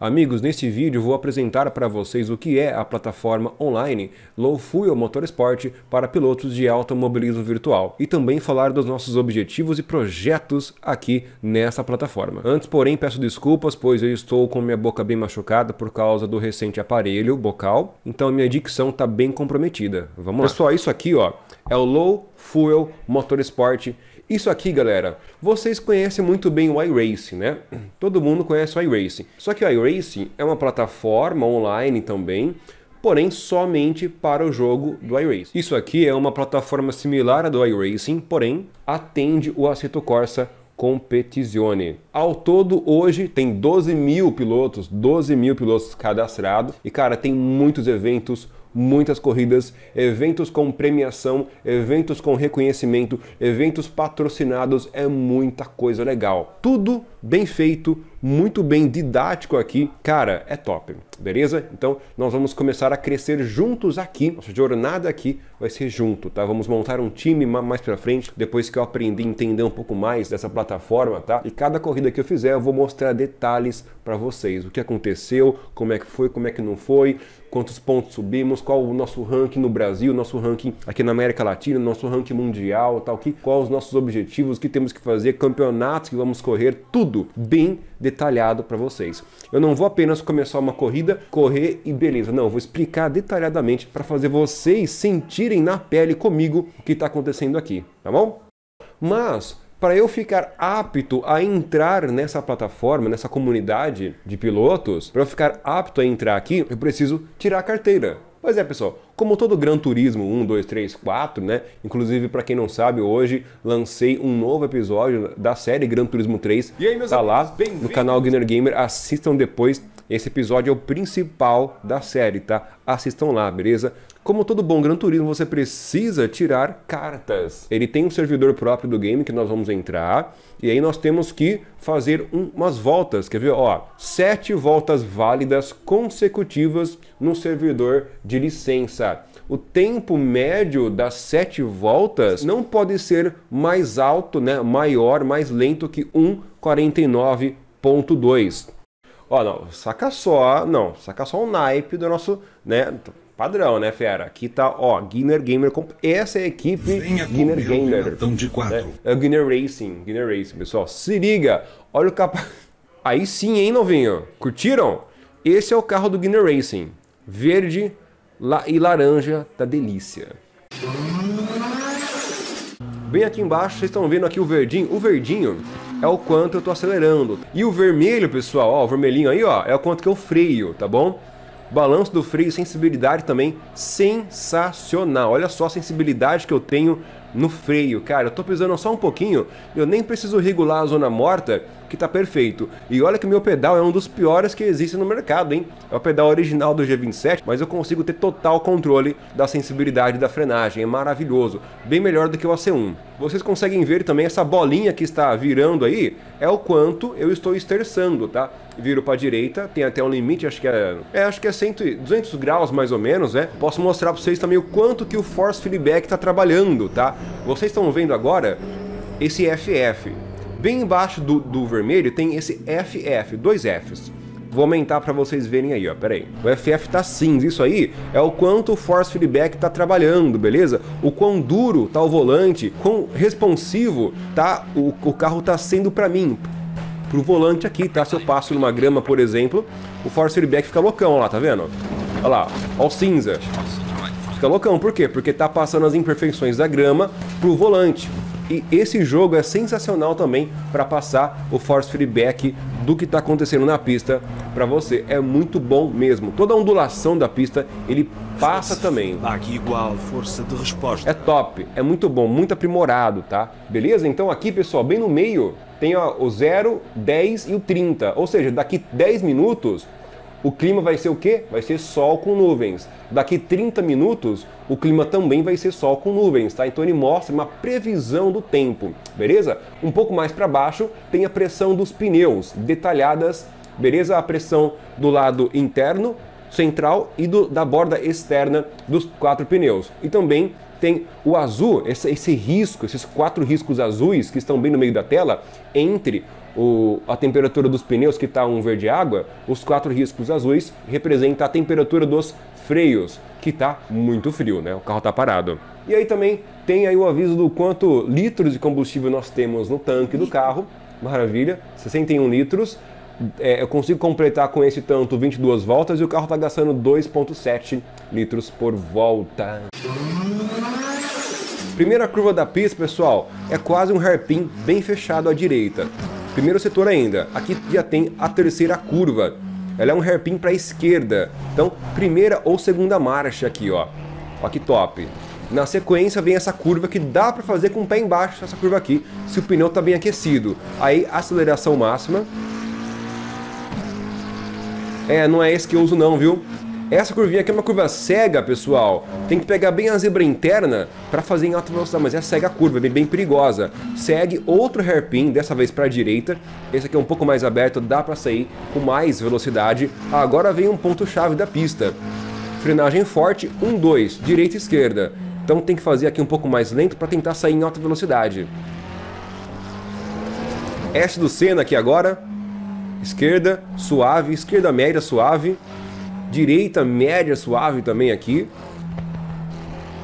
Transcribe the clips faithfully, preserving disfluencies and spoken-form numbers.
Amigos, neste vídeo vou apresentar para vocês o que é a plataforma online Low Fuel Motorsport para pilotos de automobilismo virtual e também falar dos nossos objetivos e projetos aqui nessa plataforma. Antes, porém, peço desculpas, pois eu estou com minha boca bem machucada por causa do recente aparelho bocal, então minha dicção está bem comprometida. Vamos lá. Pessoal, isso aqui ó, é o Low Fuel Motorsport. Isso aqui, galera, vocês conhecem muito bem o iRacing, né? Todo mundo conhece o iRacing. Só que o iRacing é uma plataforma online também, porém somente para o jogo do iRacing. Isso aqui é uma plataforma similar à do iRacing, porém atende o Assetto Corsa Competizione. Ao todo, hoje tem doze mil pilotos, doze mil pilotos cadastrados. E, cara, tem muitos eventos, muitas corridas, eventos com premiação, eventos com reconhecimento, eventos patrocinados, é muita coisa legal. Tudo bem feito, muito bem didático aqui, cara, é top, beleza? Então nós vamos começar a crescer juntos aqui, nossa jornada aqui vai ser junto, tá? Vamos montar um time mais pra frente, depois que eu aprendi a entender um pouco mais dessa plataforma, tá? E cada corrida que eu fizer eu vou mostrar detalhes pra vocês, o que aconteceu, como é que foi, como é que não foi, quantos pontos subimos, qual o nosso ranking no Brasil, nosso ranking aqui na América Latina, nosso ranking mundial, tal, que, quais os nossos objetivos, o que temos que fazer, campeonatos que vamos correr, tudo bem detalhado para vocês. Eu não vou apenas começar uma corrida, correr e beleza. Não, eu vou explicar detalhadamente para fazer vocês sentirem na pele comigo o que está acontecendo aqui, tá bom? Mas para eu ficar apto a entrar nessa plataforma, nessa comunidade de pilotos, para eu ficar apto a entrar aqui, eu preciso tirar a carteira. Pois é, pessoal, como todo Gran Turismo um, dois, três, quatro, né? Inclusive, para quem não sabe, hoje lancei um novo episódio da série Gran Turismo três. E aí, meus tá amigos, lá no canal G N E R Gamer, assistam depois. Esse episódio é o principal da série, tá? Assistam lá, beleza? Como todo bom Gran Turismo, você precisa tirar cartas. Ele tem um servidor próprio do game que nós vamos entrar. E aí nós temos que fazer um, umas voltas, quer ver? Ó, sete voltas válidas consecutivas no servidor de licença. O tempo médio das sete voltas não pode ser mais alto, né? Maior, mais lento que um quarenta e nove ponto dois. Ó, não, saca só, não, saca só o naipe do nosso, né? Padrão, né, fera? Aqui tá, ó, G N E R Gamer, essa é a equipe G N E R Gamer. De quatro. Né? É o G N E R Racing, G N E R Racing, pessoal. Se liga, olha o capa... Aí sim, hein, novinho? Curtiram? Esse é o carro do G N E R Racing. Verde la... e laranja da delícia. Bem aqui embaixo, vocês estão vendo aqui o verdinho. O verdinho é o quanto eu tô acelerando. E o vermelho, pessoal, ó, o vermelhinho aí, ó, é o quanto que eu freio, tá bom? Balanço do freio, sensibilidade também, sensacional. Olha só a sensibilidade que eu tenho no freio, cara. Eu tô pisando só um pouquinho, eu nem preciso regular a zona morta, que tá perfeito. E olha que meu pedal é um dos piores que existe no mercado, hein? É o pedal original do G vinte e sete, mas eu consigo ter total controle da sensibilidade da frenagem. É maravilhoso, bem melhor do que o A C um. Vocês conseguem ver também essa bolinha que está virando aí, é o quanto eu estou esterçando, tá? Viro pra direita, tem até um limite, acho que é, é, acho que é cem, duzentos graus mais ou menos, né? Posso mostrar pra vocês também o quanto que o force feedback tá trabalhando, tá? Vocês estão vendo agora esse F F. Bem embaixo do, do vermelho tem esse F F, dois Fs. Vou aumentar para vocês verem aí, ó, peraí. O F F tá cinza, isso aí é o quanto o force feedback tá trabalhando, beleza? O quão duro tá o volante, quão responsivo tá o, o carro tá sendo para mim, pro volante aqui, tá? Se eu passo numa grama, por exemplo, o force feedback fica loucão lá, tá vendo? Olha lá, ó o cinza. Fica loucão, por quê? Porque tá passando as imperfeições da grama pro volante. E esse jogo é sensacional também para passar o force feedback do que está acontecendo na pista para você. É muito bom mesmo. Toda a ondulação da pista ele passa também. Aqui igual força de resposta. É top, é muito bom, muito aprimorado, tá? Beleza? Então aqui, pessoal, bem no meio tem ó, o zero, dez e o trinta. Ou seja, daqui dez minutos o clima vai ser o quê? Vai ser sol com nuvens. Daqui trinta minutos, o clima também vai ser sol com nuvens, tá? Então ele mostra uma previsão do tempo, beleza? Um pouco mais para baixo tem a pressão dos pneus, detalhadas, beleza? A pressão do lado interno, central e do, da borda externa dos quatro pneus. E também tem o azul, esse, esse risco, esses quatro riscos azuis que estão bem no meio da tela, entre o, a temperatura dos pneus, que está um verde água, os quatro riscos azuis representam a temperatura dos freios, que está muito frio, né? O carro está parado. E aí também tem aí o aviso do quanto litros de combustível nós temos no tanque do carro. Maravilha, sessenta e um litros. É, eu consigo completar com esse tanto vinte e duas voltas e o carro está gastando dois vírgula sete litros por volta. Primeira curva da pista, pessoal, é quase um hairpin bem fechado à direita. Primeiro setor ainda, aqui já tem a terceira curva. Ela é um hairpin para a esquerda, então primeira ou segunda marcha aqui, ó. Ó que top. Na sequência vem essa curva que dá para fazer com o pé embaixo, essa curva aqui, se o pneu está bem aquecido. Aí aceleração máxima. É, não é esse que eu uso não, viu? Essa curvinha aqui é uma curva cega, pessoal. Tem que pegar bem a zebra interna para fazer em alta velocidade, mas é cega a curva, é bem, bem perigosa. Segue outro hairpin, dessa vez para a direita. Esse aqui é um pouco mais aberto, dá para sair com mais velocidade. Agora vem um ponto-chave da pista. Frenagem forte, um, dois, direita e esquerda. Então tem que fazer aqui um pouco mais lento para tentar sair em alta velocidade. S do Senna aqui agora. Esquerda, suave, esquerda média, suave. Direita, média, suave também aqui.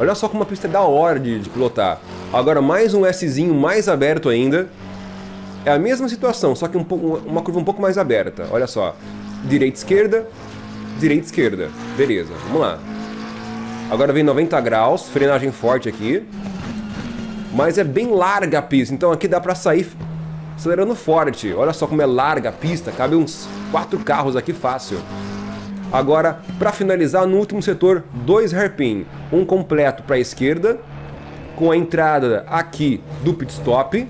Olha só como a pista é da hora de, de pilotar. Agora mais um Szinho mais aberto ainda. É a mesma situação, só que um pouco, uma curva um pouco mais aberta. Olha só. Direita, esquerda. Direita, esquerda. Beleza, vamos lá. Agora vem noventa graus, frenagem forte aqui. Mas é bem larga a pista, então aqui dá pra sair acelerando forte. Olha só como é larga a pista, cabe uns quatro carros aqui fácil. Agora, para finalizar, no último setor, dois hairpin. Um completo para a esquerda, com a entrada aqui do pit stop.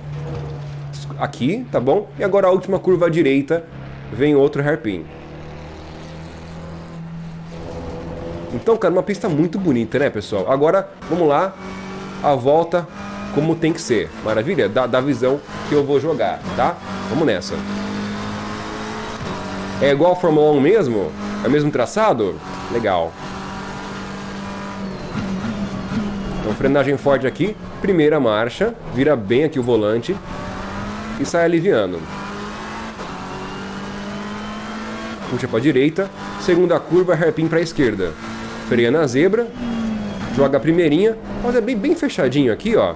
Aqui, tá bom? E agora a última curva à direita, vem outro hairpin. Então, cara, uma pista muito bonita, né, pessoal? Agora, vamos lá, a volta... como tem que ser, maravilha? Da, da visão que eu vou jogar, tá? Vamos nessa. É igual a Fórmula um mesmo? É o mesmo traçado? Legal. Então, frenagem forte aqui, primeira marcha, vira bem aqui o volante e sai aliviando. Puxa para a direita, segunda curva, hairpin para a esquerda. Freia na zebra, joga a primeirinha, mas é bem, bem fechadinho aqui, ó.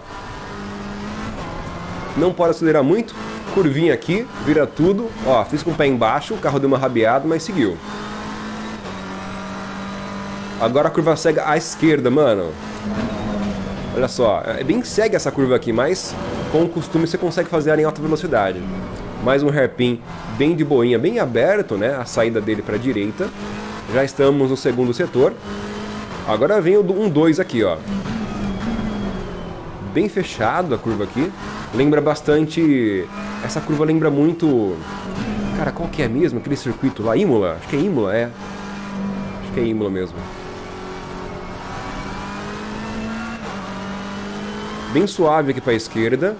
Não pode acelerar muito, curvinha aqui, vira tudo, ó, fiz com o pé embaixo, o carro deu uma rabiada, mas seguiu. Agora a curva cega à esquerda, mano. Olha só, é bem cega essa curva aqui, mas com o costume você consegue fazer ela em alta velocidade. Mais um hairpin bem de boinha, bem aberto, né, a saída dele para a direita. Já estamos no segundo setor. Agora vem o um dois aqui, ó. Bem fechado a curva aqui. Lembra bastante... Essa curva lembra muito... Cara, qual que é mesmo? Aquele circuito lá? Imola? Acho que é Imola, é. Acho que é Imola mesmo. Bem suave aqui pra esquerda.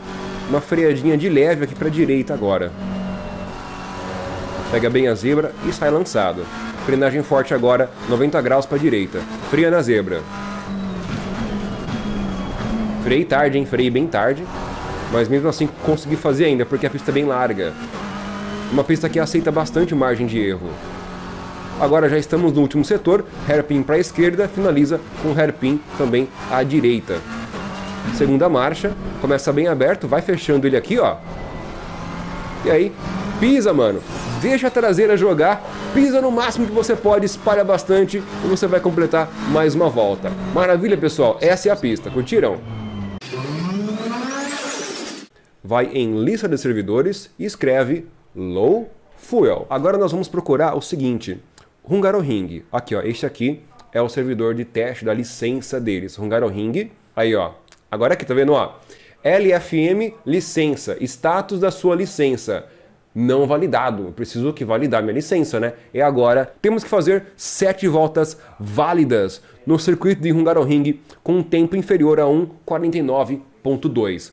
Uma freadinha de leve aqui pra direita agora. Pega bem a zebra e sai lançado. Frenagem forte agora, noventa graus pra direita. Freia na zebra. Freiei tarde, hein? Freiei bem tarde. Mas mesmo assim consegui fazer ainda, porque a pista é bem larga. Uma pista que aceita bastante margem de erro. Agora já estamos no último setor, hairpin para a esquerda, finaliza com hairpin também à direita. Segunda marcha, começa bem aberto, vai fechando ele aqui, ó. E aí, pisa, mano. Deixa a traseira jogar, pisa no máximo que você pode, espalha bastante e você vai completar mais uma volta. Maravilha, pessoal, essa é a pista, curtiram? Vai em lista de servidores e escreve Low Fuel. Agora nós vamos procurar o seguinte, Hungaroring. Aqui, ó, este aqui é o servidor de teste da licença deles, Hungaroring. Aí, ó, agora aqui, tá vendo, ó? L F M, licença, status da sua licença. Não validado, eu preciso que validar minha licença, né? E agora temos que fazer sete voltas válidas no circuito de Hungaroring com um tempo inferior a um quarenta e nove ponto dois.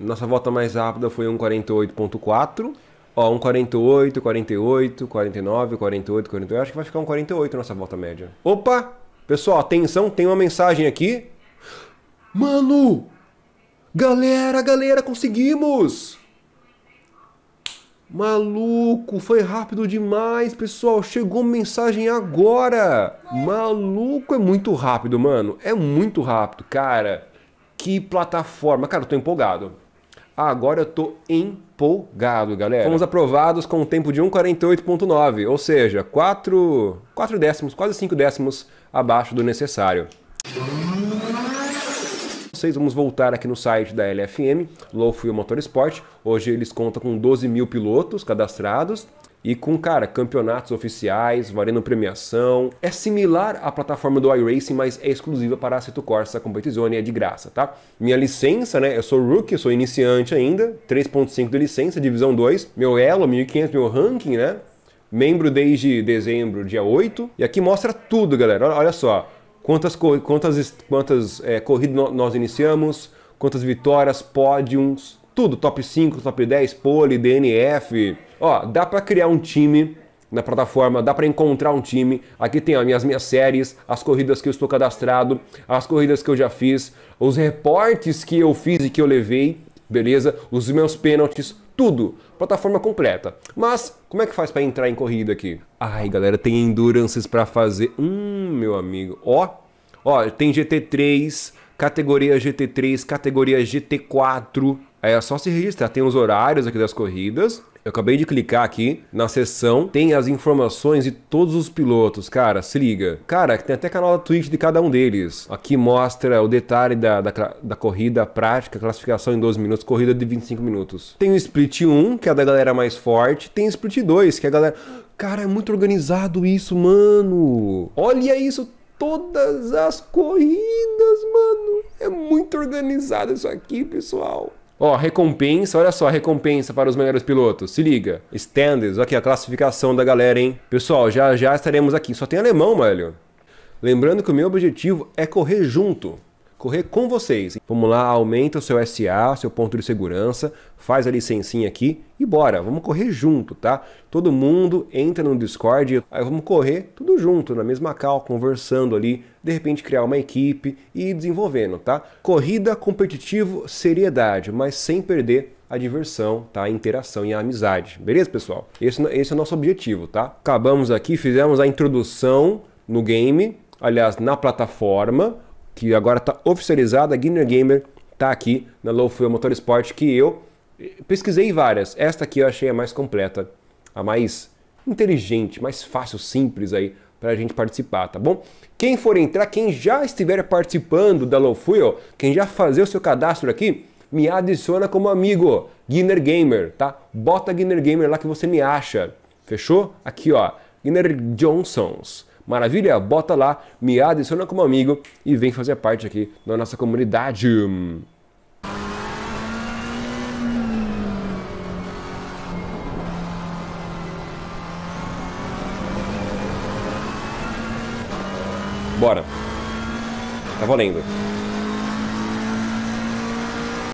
Nossa volta mais rápida foi um quarenta e oito ponto quatro. Ó, um quarenta e oito, quarenta e oito, quarenta e nove, quarenta e oito, quarenta e oito. Eu acho que vai ficar um quarenta e oito nossa volta média. Opa! Pessoal, atenção, tem uma mensagem aqui. Mano! Galera, galera, conseguimos! Maluco, foi rápido demais, pessoal. Chegou mensagem agora. Maluco, é muito rápido, mano. É muito rápido, cara. Que plataforma. Cara, eu tô empolgado. Agora eu tô empolgado, galera. Fomos aprovados com um tempo de um quarenta e oito ponto nove, ou seja, quatro, quatro décimos, quase cinco décimos abaixo do necessário. Vocês vamos voltar aqui no site da L F M, Low Fuel Motorsport. Hoje eles contam com doze mil pilotos cadastrados e com, cara, campeonatos oficiais, valendo premiação. É similar à plataforma do iRacing, mas é exclusiva para a Assetto Corsa Competizione, é de graça, tá? Minha licença, né? Eu sou rookie, eu sou iniciante ainda, três ponto cinco de licença, divisão dois. Meu elo, mil e quinhentos, meu ranking, né? Membro desde dezembro, dia oito. E aqui mostra tudo, galera. Olha só. Quantas, quantas, quantas é, corridas nós iniciamos, quantas vitórias, pódios, tudo, top cinco, top dez, pole, D N F. Ó, dá pra criar um time na plataforma, dá pra encontrar um time. Aqui tem as minhas, minhas séries, as corridas que eu estou cadastrado, as corridas que eu já fiz, os reportes que eu fiz e que eu levei, beleza? Os meus pênaltis, tudo. Plataforma completa. Mas, como é que faz pra entrar em corrida aqui? Ai, galera, tem endurances pra fazer. Hum, meu amigo. Ó, ó, tem G T três, categoria G T três, categoria G T quatro. Aí é só se registrar. Tem os horários aqui das corridas. Eu acabei de clicar aqui na seção. Tem as informações de todos os pilotos, cara. Se liga. Cara, tem até canal da Twitch de cada um deles. Aqui mostra o detalhe da, da, da corrida prática, classificação em doze minutos, corrida de vinte e cinco minutos. Tem o Split um, que é a da galera mais forte. Tem o Split dois, que é a galera... Cara, é muito organizado isso, mano. Olha isso. Todas as corridas, mano. É muito organizado isso aqui, pessoal. Ó, recompensa, olha só, recompensa para os melhores pilotos, se liga. Standings, aqui a classificação da galera, hein. Pessoal, já já estaremos aqui, só tem alemão, velho. Lembrando que o meu objetivo é correr junto, correr com vocês. Vamos lá, aumenta o seu S A, seu ponto de segurança, faz a licencinha aqui e bora, vamos correr junto, tá? Todo mundo entra no Discord, aí vamos correr tudo junto, na mesma call, conversando ali, de repente criar uma equipe e ir desenvolvendo, tá? Corrida, competitivo, seriedade, mas sem perder a diversão, tá? A interação e a amizade, beleza, pessoal? Esse, esse é o nosso objetivo, tá? Acabamos aqui, fizemos a introdução no game, aliás, na plataforma, que agora está oficializada, a G N E R Gamer está aqui na Low Fuel Motorsport, que eu pesquisei várias. Esta aqui eu achei a mais completa, a mais inteligente, mais fácil, simples aí para a gente participar, tá bom? Quem for entrar, quem já estiver participando da Low Fuel, quem já fazer o seu cadastro aqui, me adiciona como amigo, G N E R Gamer, tá? Bota G N E R Gamer lá que você me acha, fechou? Aqui ó, G N E R Johnson's. Maravilha? Bota lá, me adiciona como amigo e vem fazer parte aqui da nossa comunidade. Bora. Tá valendo.